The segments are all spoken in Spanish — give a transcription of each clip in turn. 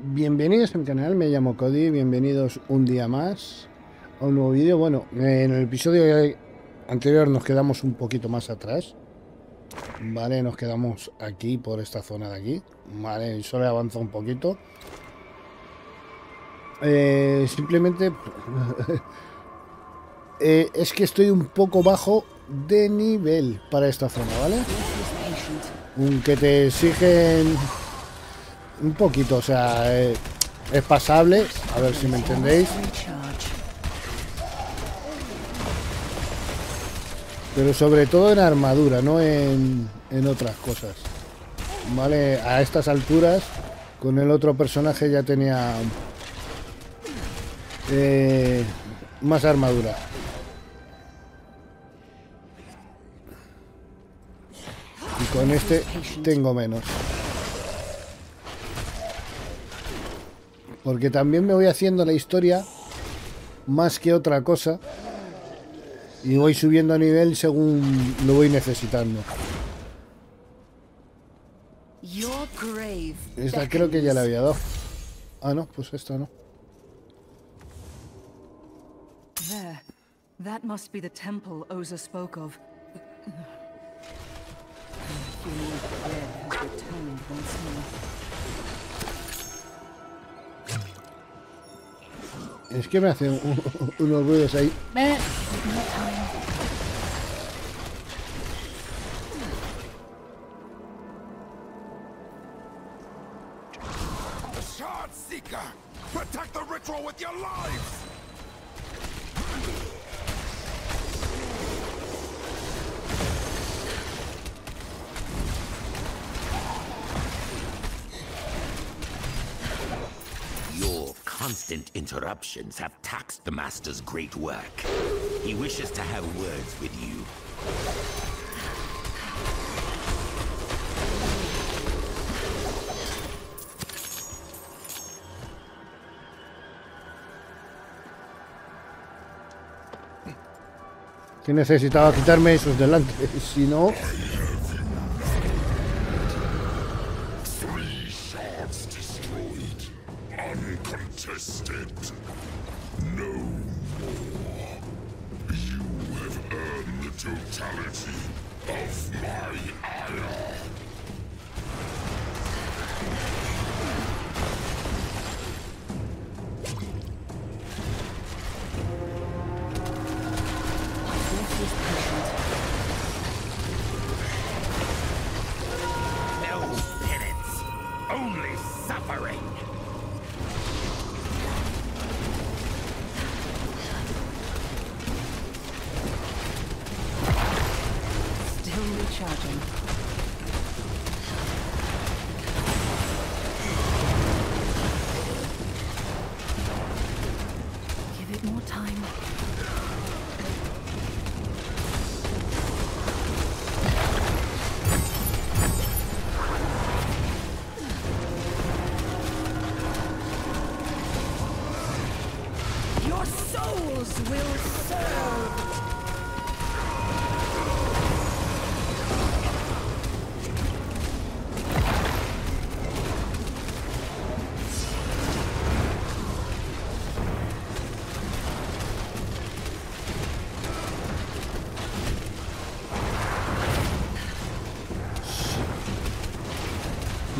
Bienvenidos a mi canal, me llamo Cody, bienvenidos un día más a un nuevo vídeo. Bueno, en el episodio anterior nos quedamos un poquito más atrás, vale, nos quedamos aquí, por esta zona de aquí, vale, y solo he avanzado un poquito. Simplemente es que estoy un poco bajo de nivel para esta zona, vale, aunque te exigen un poquito, o sea, es pasable, a ver si me entendéis, pero sobre todo en armadura, no en otras cosas, vale. A estas alturas con el otro personaje ya tenía más armadura. Y con este tengo menos. Porque también me voy haciendo la historia más que otra cosa. Y voy subiendo a nivel según lo voy necesitando. Esta creo que ya la había dado. Ah, no, pues esta no. That must be the temple Oza spoke of. Es que me hacen unos ruidos ahí. Constant interruptions have taxed the master's great work. He wishes to have words with you. Que necesitaba quitarme esos delante, si no.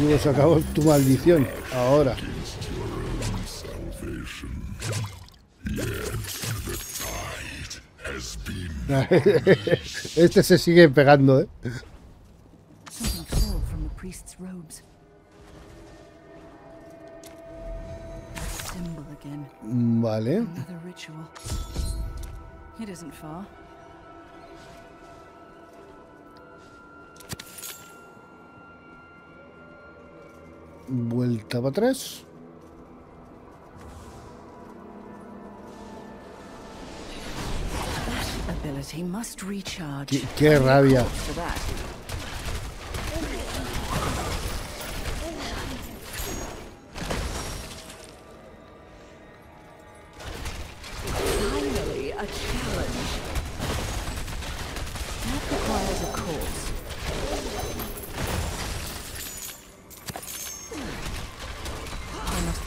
Y eso acabó tu maldición. Ahora. Este se sigue pegando, ¿eh? Vale. Vuelta para atrás. Qué rabia.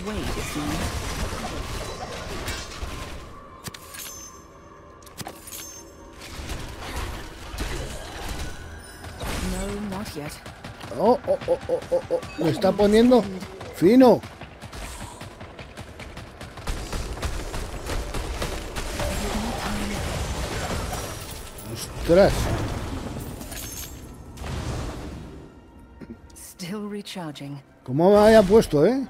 its way this morning. Oh, oh, oh, oh, oh, oh, lo está poniendo fino. Ostras. Still recharging. ¿Cómo me haya puesto, eh?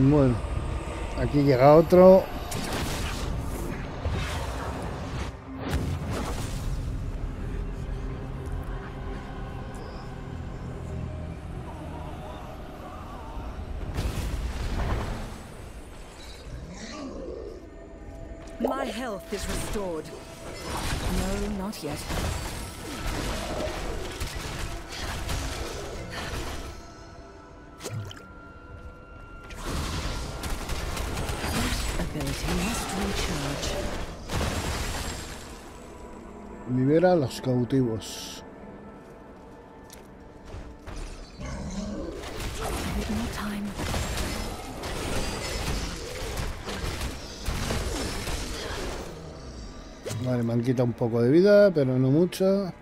Bueno, aquí llega otro. My health is restored. No, not yet. Libera a los cautivos. Vale, me han quitado un poco de vida, pero no mucha.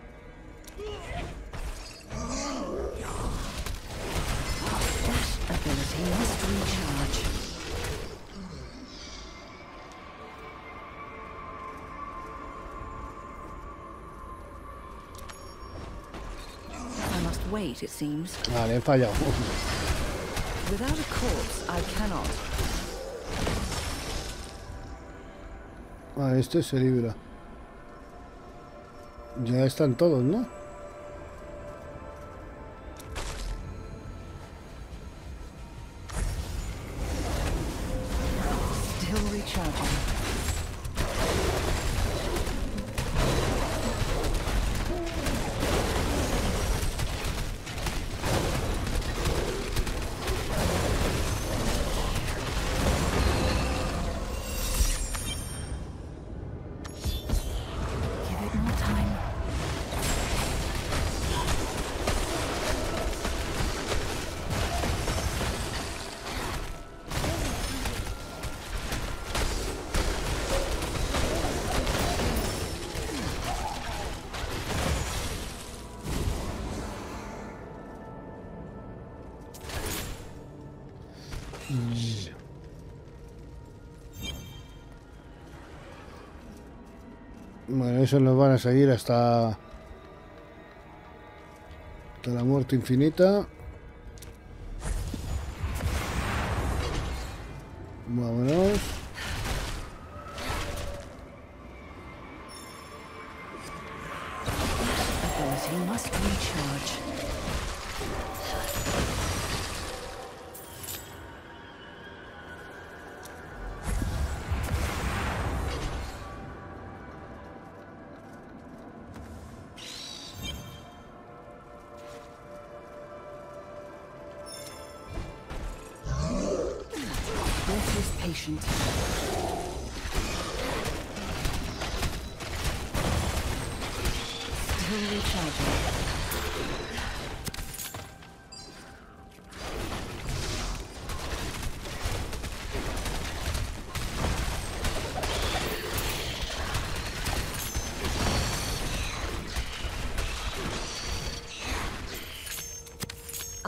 Wait, it seems. Vale, he fallado. Without a corpse, I cannot. Ah, este se libra. Ya están todos, ¿no? Still recharging. Bueno, eso nos van a seguir hasta la muerte infinita. Vámonos.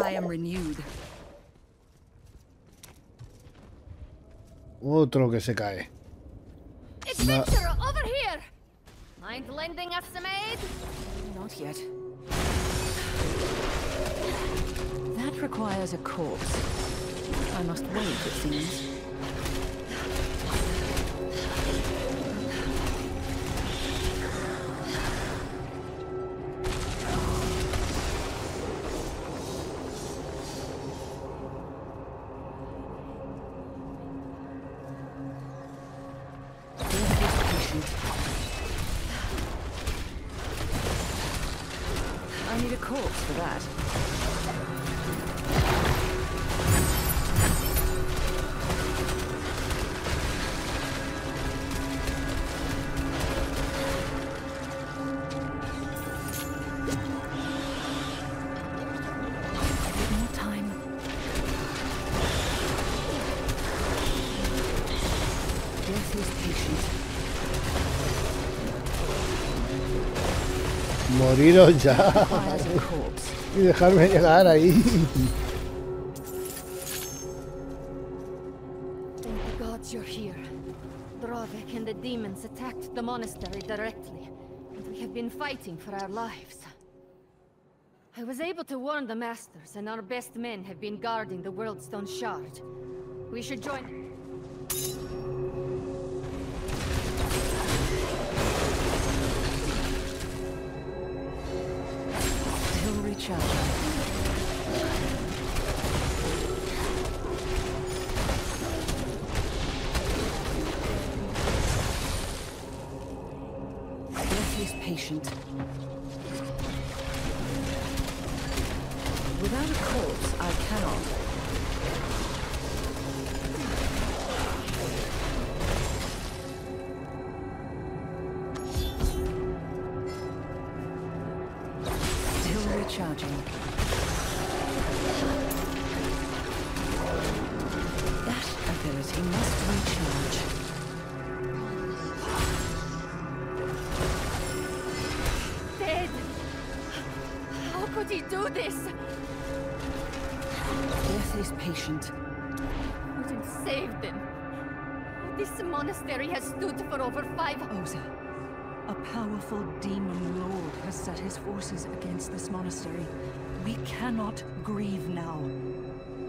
I am renewed. Otro que se cae. Adventurer, over here. Mind lending us some aid? Not yet. That requires a corpse. I must wait, it seems. I need a corpse for that. Moriros ya y dejarme llegar ahí. Thank the gods you're here. Dravik and the demons attacked the monastery directly, and we have been fighting for our lives. I was able to warn the masters, and our best men have been guarding the Worldstone shard. We should join. He's patient. Without a corpse, I cannot. Forces against this monastery. We cannot grieve now.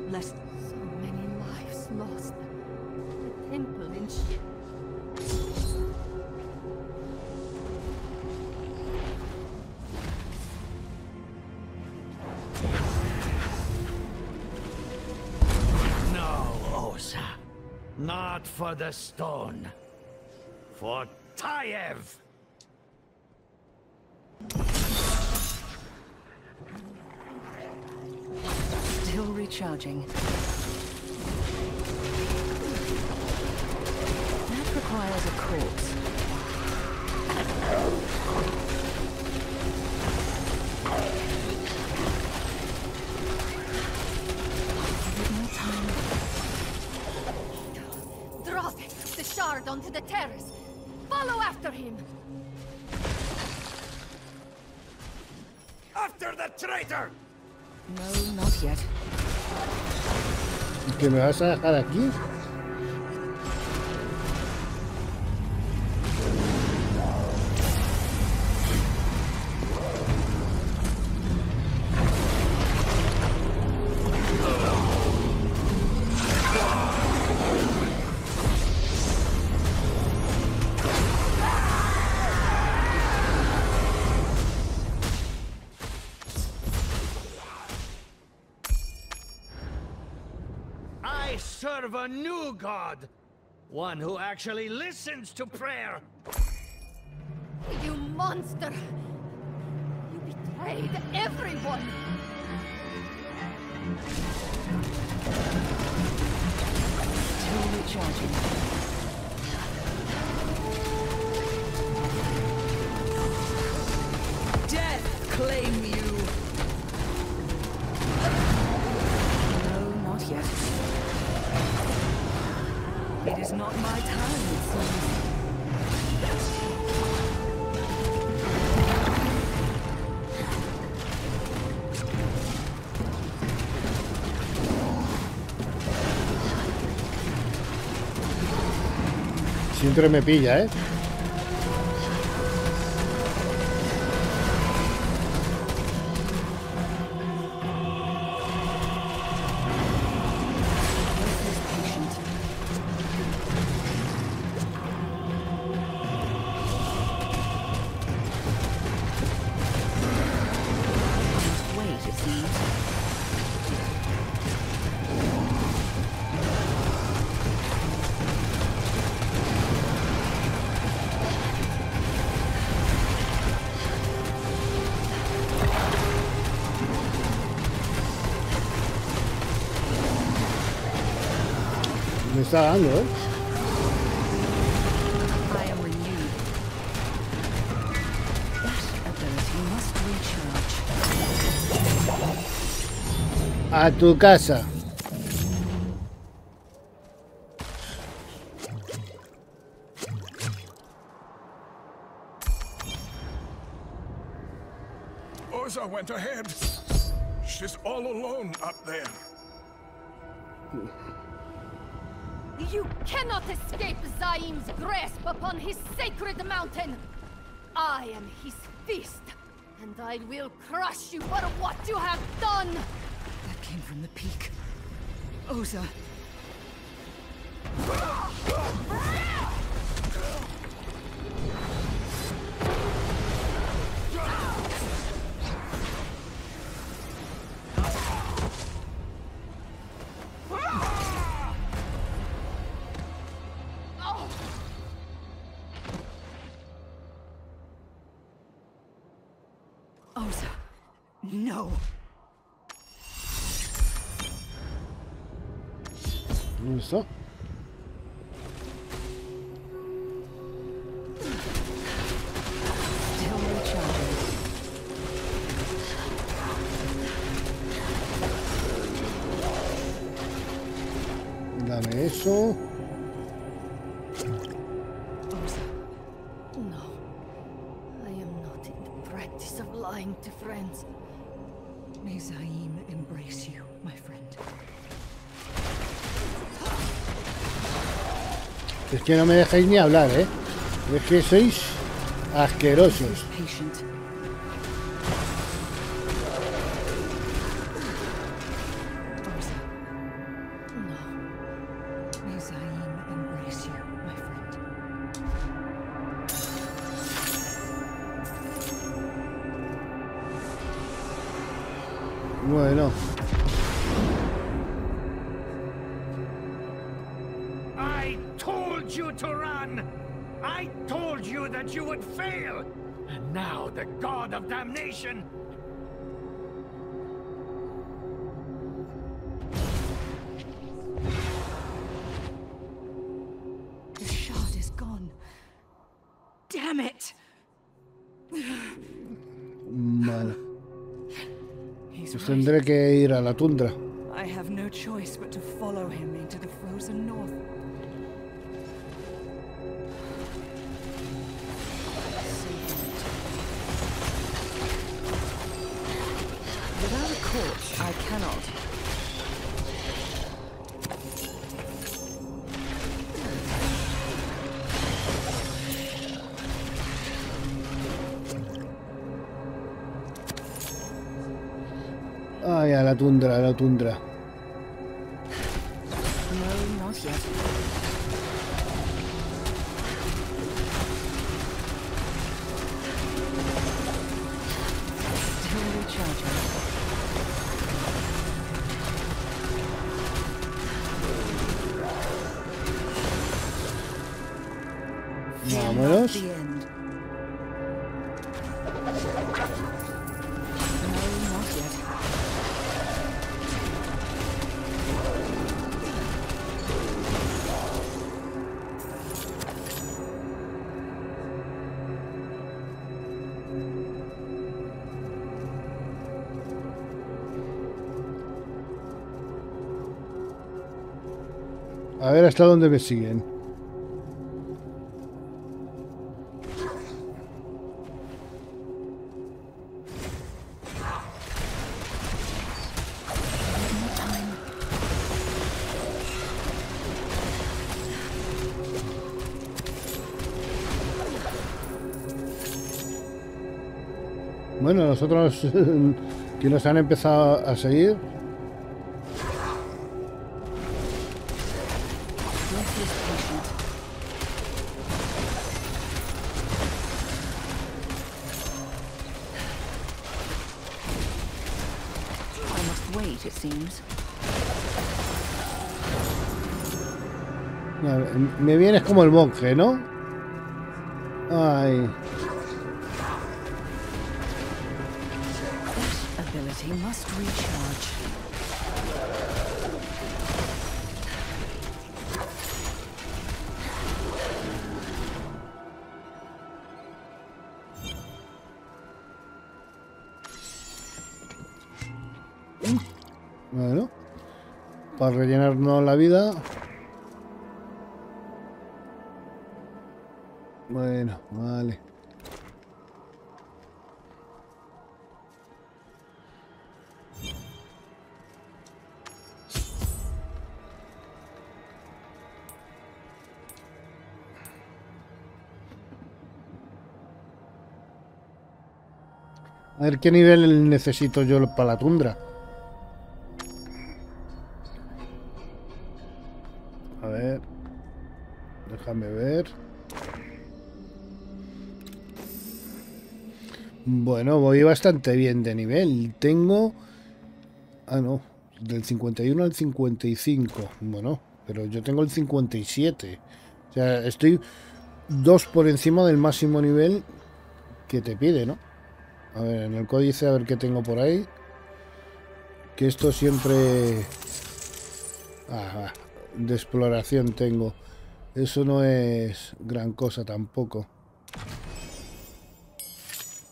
Lest so many lives lost. The temple in shit. No, Osa. Not for the stone. For Tayev. Recharging. That requires a corpse. More time. Dravik, the shard onto the terrace. Follow after him. After the traitor. No, not yet. ¿Que me vas a dejar aquí? A new god, one who actually listens to prayer. You monster! You betrayed everyone. Still recharging. Death claim you. No, not yet. It is not my time, it seems. Siempre me pilla, ¿eh? Me está dando, ¿eh? A tu casa. Oza went ahead. She's all alone up there. You cannot escape Zaym's grasp upon his sacred mountain. I am his fist, and I will crush you for what you have done. That came from the peak. Oza. No. ¿Listo? Dame eso. No. I am not in the practice of lying to friends. May Zaym embrace you, my friend. Es que no me dejáis ni hablar, ¿eh? Es que sois asquerosos. Bueno. I told you to run. I told you that you would fail. And now the god of damnation. The shard is gone. Damn it. Mal. Pues tendré que ir a la tundra. I have no choice but to follow him into the frozen north. Without a corpse, I cannot. Ay, a la tundra, a la tundra. No, not yet. Still recharging. Vámonos. A ver hasta dónde me siguen. Bueno, nosotros que nos han empezado a seguir. Wait, it seems. No, me vienes como el monje, ¿no? Ay. That ability must recharge. Bueno, para rellenarnos la vida. Bueno, vale. A ver qué nivel necesito yo para la tundra. A ver. Déjame ver. Bueno, voy bastante bien de nivel. Tengo... Ah, no. Del 51 al 55. Bueno, pero yo tengo el 57. O sea, estoy 2 por encima del máximo nivel que te pide, ¿no? A ver, en el códice, a ver qué tengo por ahí. Que esto siempre... Ah, de exploración tengo. Eso no es gran cosa tampoco.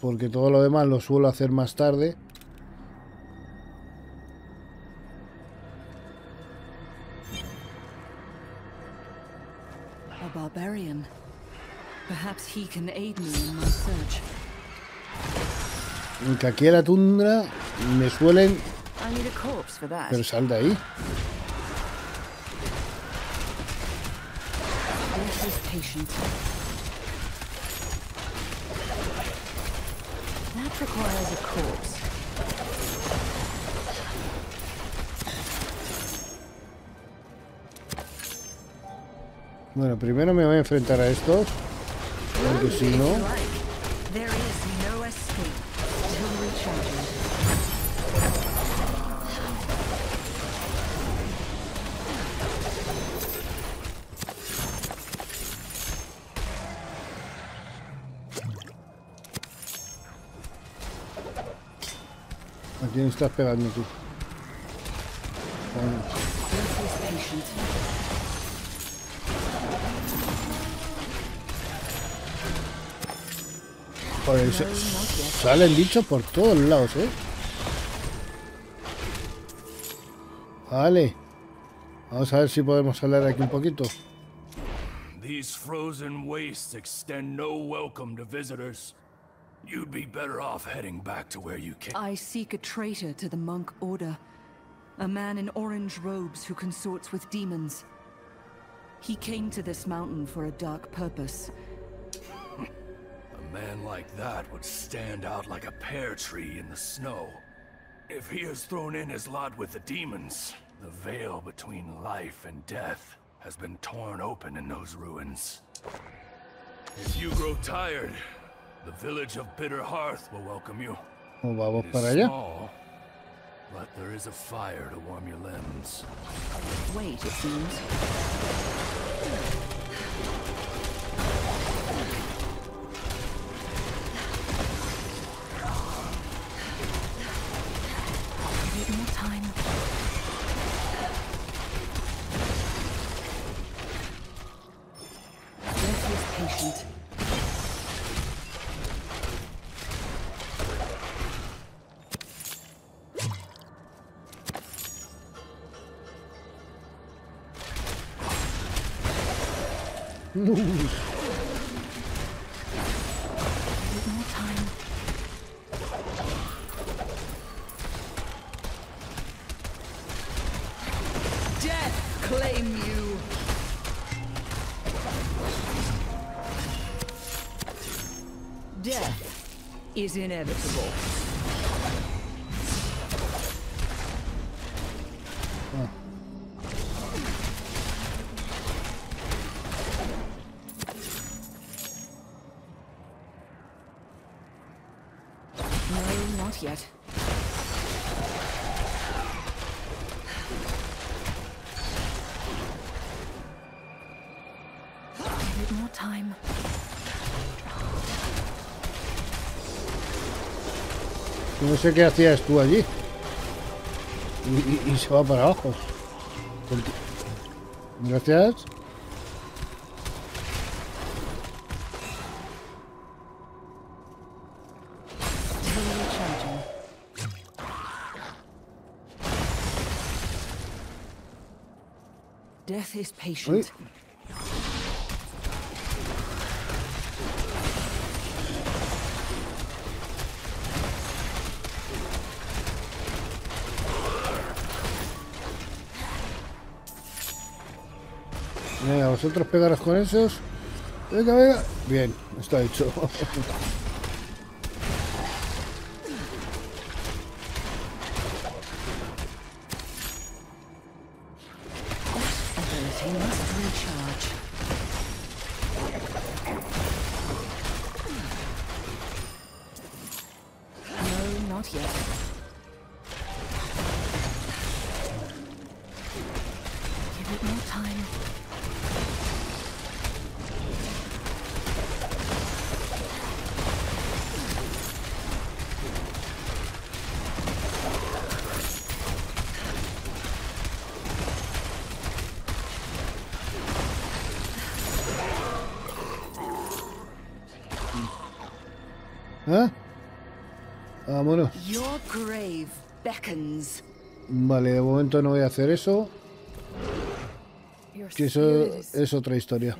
Porque todo lo demás lo suelo hacer más tarde. A barbarian. Perhaps he can aid me in my search. Que aquí en la tundra me suelen... Pero sal de ahí. Bueno, primero me voy a enfrentar a estos, porque si no... ¿A quién estás pegando tú? Bueno. Joder, salen bichos por todos lados, ¿eh? Vale. Vamos a ver si podemos hablar aquí un poquito. These frozen wastes extend no welcome to visitors. You'd be better off heading back to where you came. I seek a traitor to the monk order. A man in orange robes who consorts with demons. He came to this mountain for a dark purpose. A man like that would stand out like a pear tree in the snow. If he has thrown in his lot with the demons, the veil between life and death has been torn open in those ruins. If you grow tired, the village of Bitter Hearth will welcome you. Vamos para allá. But there is a fire to warm your limbs. Wait, it seems. Give it more time. Death is patient. Death claim you. Death is inevitable. Yet. Give it more time. No sé qué hacías tú allí. Y se va para abajo. Gracias. Death is patient. Oui. Venga, vosotros pegaros con esos. Venga, venga. Bien, está hecho. Your grave beckons. Vale, de momento no voy a hacer eso. Que eso es otra historia.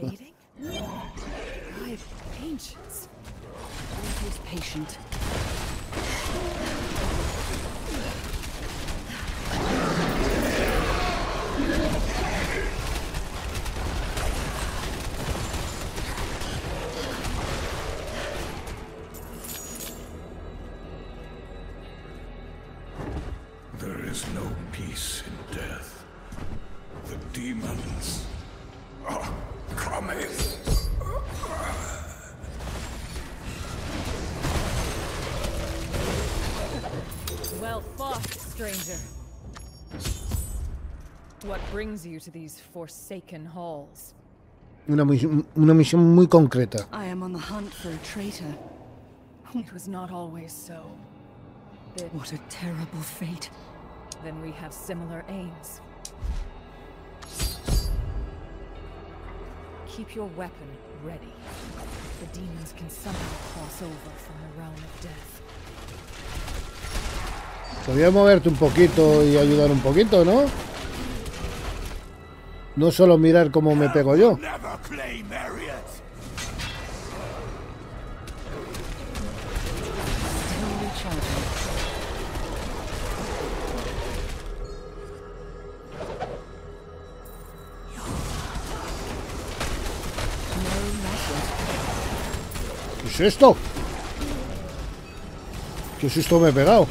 Una misión muy concreta. Podría moverte un poquito y ayudar un poquito, ¿no? No solo mirar cómo me pego yo. ¿Qué es esto? ¿Qué susto me he pegado?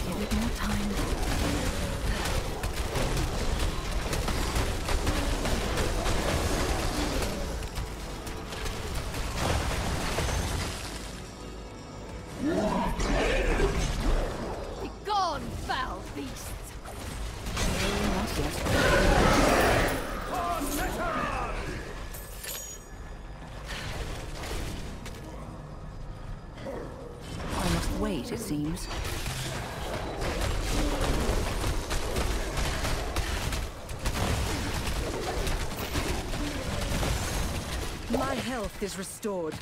Is restored.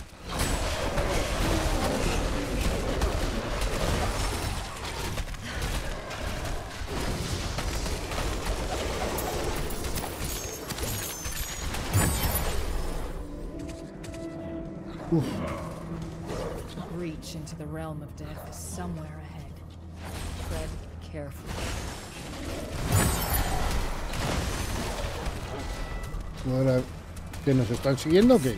Oof. Reach into the realm of death is somewhere ahead. Tread carefully. Well, ¿Que nos están siguiendo o qué?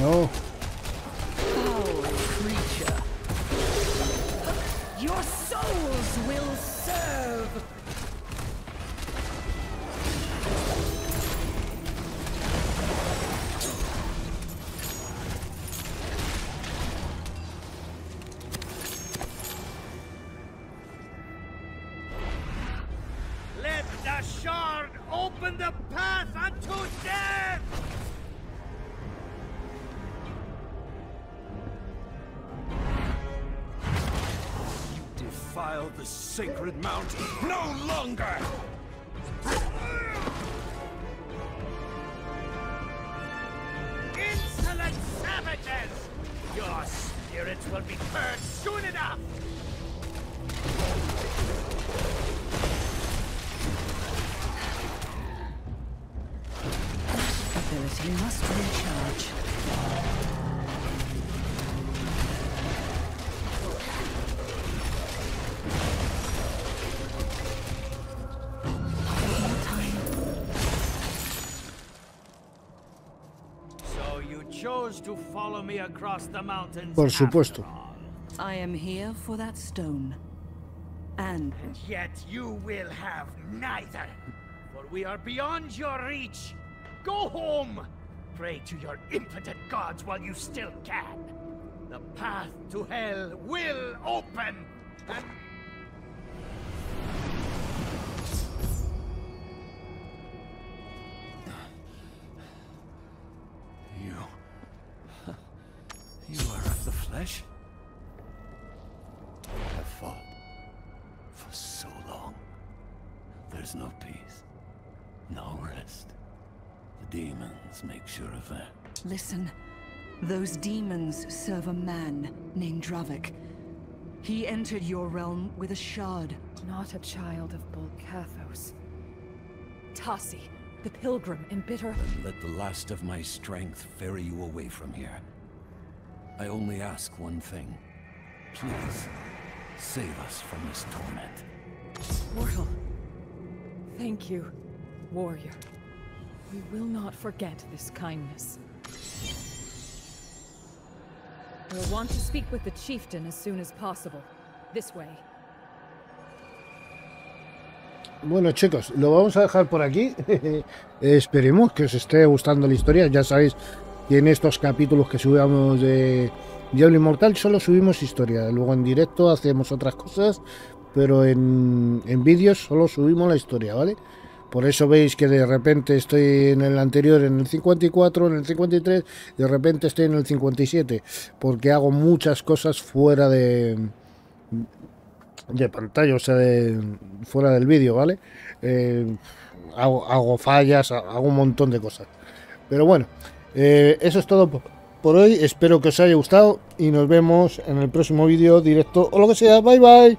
No. shall the sacred mount no longer! Insolent savages! Your spirits will be purged soon enough! Ability must recharge. To follow me across the mountains. Por supuesto. I am here for that stone. And yet you will have neither, for we are beyond your reach. Go home. Pray to your impotent gods while you still can. The path to hell will open. And you are of the flesh? I have fought for so long. There's no peace, no rest. The demons make sure of that. Listen, those demons serve a man named Dravik. He entered your realm with a shard. Not a child of Bolcathos. Tasi, the pilgrim, embitter. Then let the last of my strength ferry you away from here. I only ask one thing. Please, save us from this torment. Mortal. Thank you, warrior. We will not forget this kindness. We'll want to speak with the chieftain as soon as possible. This way. Bueno, chicos, lo vamos a dejar por aquí. Esperemos que os esté gustando la historia. Ya sabéis. Y en estos capítulos que subamos de Diablo Immortal solo subimos historia. Luego en directo hacemos otras cosas, pero en vídeos solo subimos la historia, ¿vale? Por eso veis que de repente estoy en el anterior, en el 54, en el 53, de repente estoy en el 57, porque hago muchas cosas fuera de pantalla, o sea, fuera del vídeo, ¿vale? Hago fallas, hago un montón de cosas. Pero bueno. Eso es todo por hoy, espero que os haya gustado y nos vemos en el próximo vídeo, directo o lo que sea. Bye bye.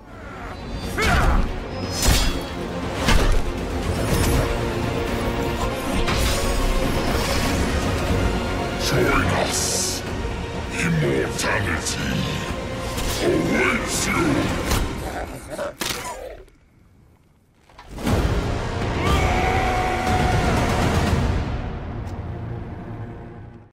Join us. Immortality awaits you.